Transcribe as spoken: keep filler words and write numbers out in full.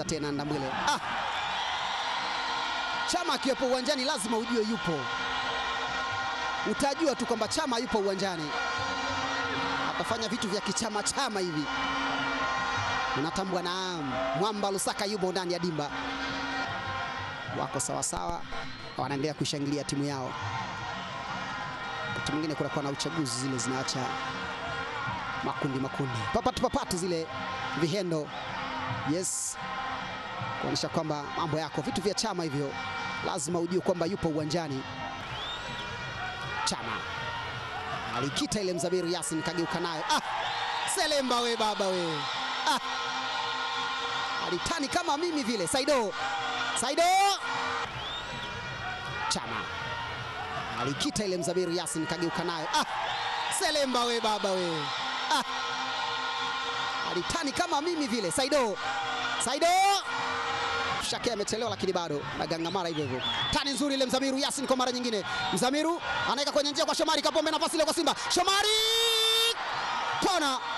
anacheza tena Ndambwile. Ah! Chama akiwepo uwanjani lazima ujue yupo. Utajua tu kwamba Chama yupo uwanjani. Atafanya vitu vya kichama chama hivi. Unatambua na Mwamba Lusaka yupo ndani ya dimba. Wako sawa sawa, wanaendelea kushangilia timu yao. Timu nyingine kuna kwa na uchaguzi, zile zinaacha makundi makundi. Papatu papatu zile vihendo. Yes. Kuonesha kwamba mambo yako vitu vya Chama hivyo lazima ujue kwamba yupo uwanjani. Chama alikita ile Mzabiru, Yassin kageuka nayo. Ah! Selemba we baba we. Ah! Alitani kama mimi vile. Saido. Saido. Chama alikita ile Mzabiru, Yassin kageuka nayo. Ah! Selemba we baba we. Ah! Alitani kama mimi vile. Saido. Saido. Shake amechelewa lakini bado nagangamara hivyo hivyo. Tani nzuri ile Mzamiru, Yassin kwa mara nyingine. Mzamiru anaweka kwenye njia kwa Shomari, Kapombe, nafasi ile kwa Simba. Shomari! Kona!